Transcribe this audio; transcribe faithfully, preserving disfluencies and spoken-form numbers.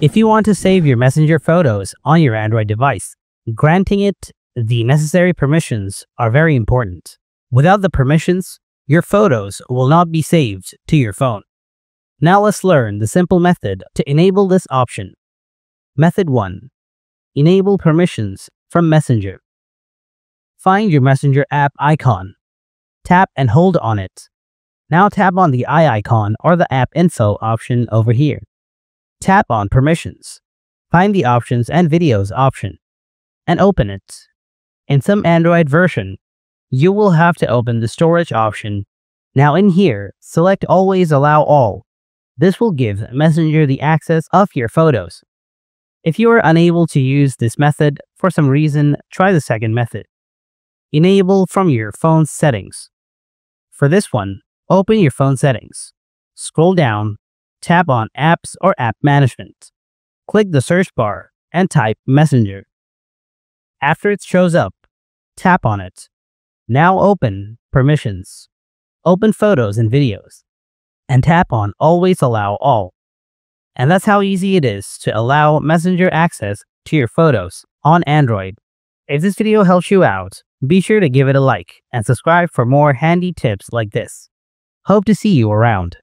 If you want to save your Messenger photos on your Android device, granting it the necessary permissions are very important. Without the permissions, your photos will not be saved to your phone. Now let's learn the simple method to enable this option. Method one. Enable permissions from Messenger. Find your Messenger app icon. Tap and hold on it. Now tap on the eye icon or the app info option over here. Tap on Permissions. Find the Options and Videos option and open it. In some Android version, you will have to open the Storage option. Now in here, select Always Allow All. This will give Messenger the access of your photos. If you are unable to use this method for some reason, try the second method. Enable from your phone settings. For this one, open your phone settings. Scroll down. Tap on Apps or App Management. Click the search bar and type Messenger. After it shows up, tap on it. Now open Permissions. Open Photos and Videos. And tap on Always Allow All. And that's how easy it is to allow Messenger access to your photos on Android. If this video helps you out, be sure to give it a like and subscribe for more handy tips like this. Hope to see you around.